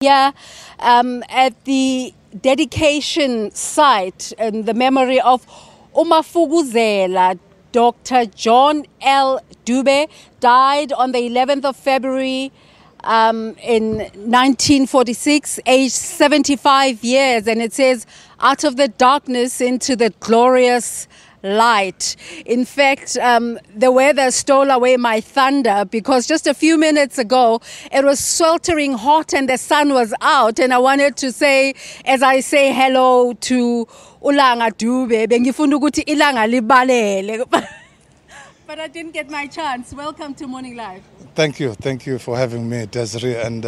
Here at the dedication site in the memory of Umafuguzela, Dr. John L. Dube died on the 11th of February in 1946, aged 75 years. And it says, out of the darkness into the glorious light. In fact, the weather stole away my thunder because just a few minutes ago it was sweltering hot and the sun was out, and I wanted to say, as I say hello to Langa Dube, bengifunda ukuthi ilanga libalele, but I didn't get my chance. Welcome to Morning Live. Thank you for having me, Desiree, and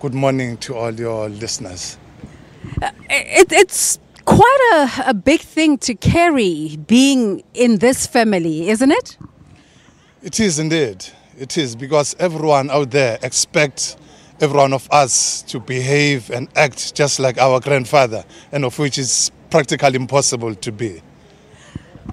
good morning to all your listeners. It's quite a big thing to carry, being in this family, isn't it? It is indeed. It is, because everyone out there expects every one of us to behave and act just like our grandfather, and of which it's practically impossible to be.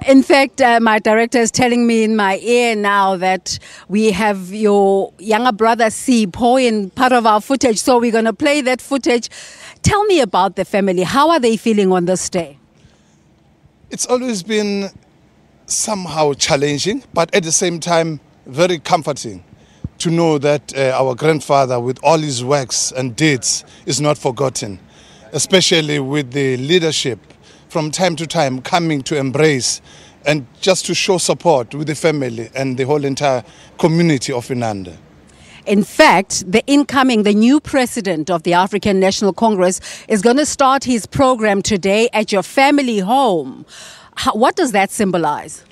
In fact, my director is telling me in my ear now that we have your younger brother, C. Poe, in part of our footage, so we're going to play that footage. Tell me about the family. How are they feeling on this day? It's always been somehow challenging, but at the same time, very comforting to know that our grandfather, with all his works and deeds, is not forgotten, especially with the leadership from time to time coming to embrace and just to show support with the family and the whole entire community of Inanda. In fact, the new president of the African National Congress is going to start his program today at your family home. What does that symbolize?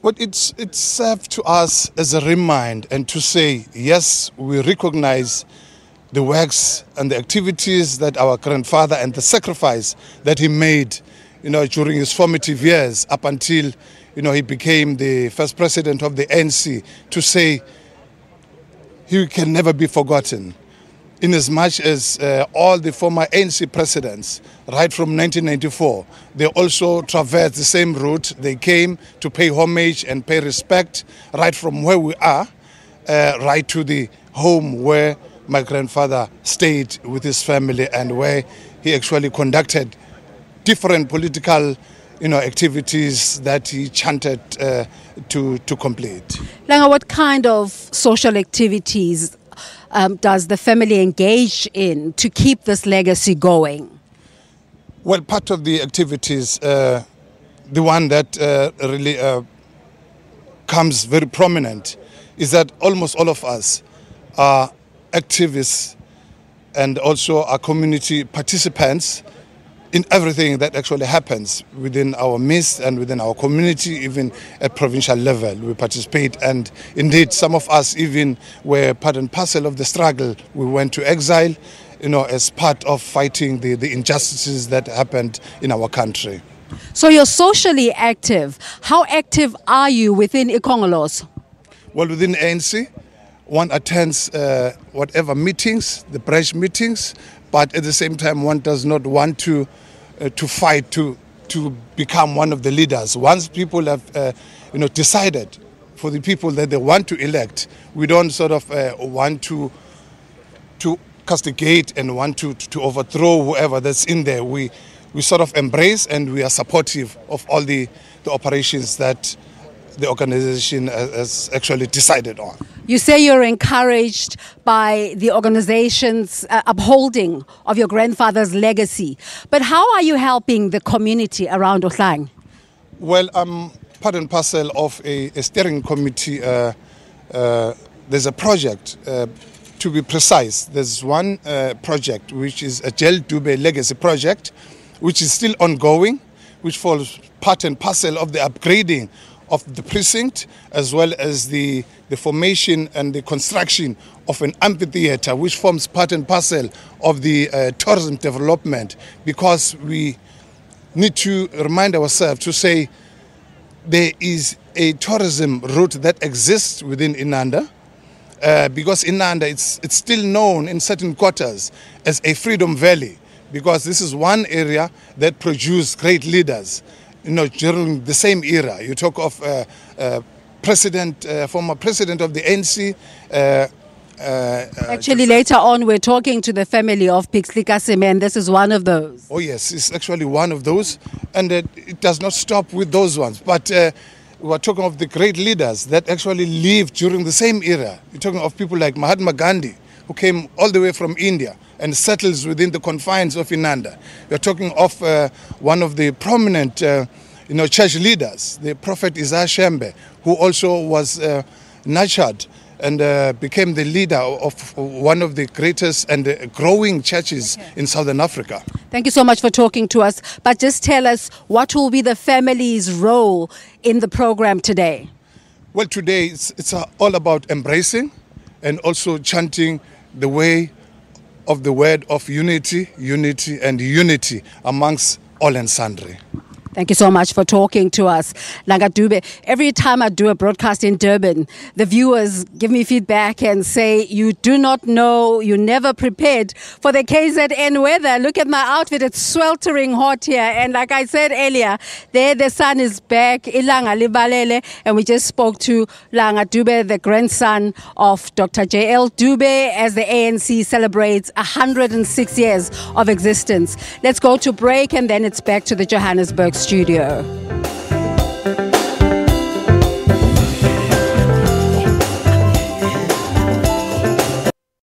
Well, it served to us as a reminder and to say, yes, we recognize the works and the activities that our grandfather and the sacrifice that he made during his formative years, up until, he became the first president of the ANC, to say he can never be forgotten. Inasmuch as all the former ANC presidents, right from 1994, they also traversed the same route. They came to pay homage and pay respect right from where we are, right to the home where my grandfather stayed with his family and where he actually conducted different political activities that he chanted to complete. Langa, what kind of social activities does the family engage in to keep this legacy going? Well, part of the activities, the one that really comes very prominent, is that almost all of us are activists and also are community participants in everything that actually happens within our midst and within our community. Even at provincial level, we participate, and indeed some of us even were part and parcel of the struggle. We went to exile, as part of fighting the injustices that happened in our country. So you're socially active. How active are you within Ikongolos? Well, within ANC, one attends whatever meetings, the branch meetings, but at the same time, one does not want to fight to become one of the leaders. Once people have, decided for the people that they want to elect, we don't sort of want to castigate and want to overthrow whoever that's in there. We sort of embrace and we are supportive of all the operations that the organization has actually decided on. You say you're encouraged by the organization's upholding of your grandfather's legacy, but how are you helping the community around Osang? Well, I'm part and parcel of a steering committee. There's a project, to be precise. There's one project which is a John L. Dube legacy project, which is still ongoing, which falls part and parcel of the upgrading of the precinct, as well as the formation and the construction of an amphitheater, which forms part and parcel of the tourism development, because we need to remind ourselves to say there is a tourism route that exists within Inanda, because Inanda it's still known in certain quarters as a Freedom Valley, because this is one area that produced great leaders. During the same era, you talk of former president of the ANC, Actually, later on, we're talking to the family of Pixley kaSeme, and this is one of those. Oh, yes, it's actually one of those, and it does not stop with those ones. But we're talking of the great leaders that actually lived during the same era. We're talking of people like Mahatma Gandhi, who came all the way from India and settles within the confines of Inanda. We're talking of one of the prominent church leaders, the Prophet Isaiah Shembe, who also was nurtured and became the leader of one of the greatest and growing churches in Southern Africa. Thank you so much for talking to us. But just tell us, what will be the family's role in the program today? Well, today it's all about embracing and also chanting the way of the word of unity, unity and unity amongst all and sundry. Thank you so much for talking to us, Langa Dube. Every time I do a broadcast in Durban, the viewers give me feedback and say, you do not know, you never prepared for the KZN weather. Look at my outfit, it's sweltering hot here. And like I said earlier, there the sun is back, Ilanga, Libalele. And we just spoke to Langa Dube, the grandson of Dr. J. L. Dube, as the ANC celebrates 106 years of existence. Let's go to break and then it's back to the Johannesburg studio.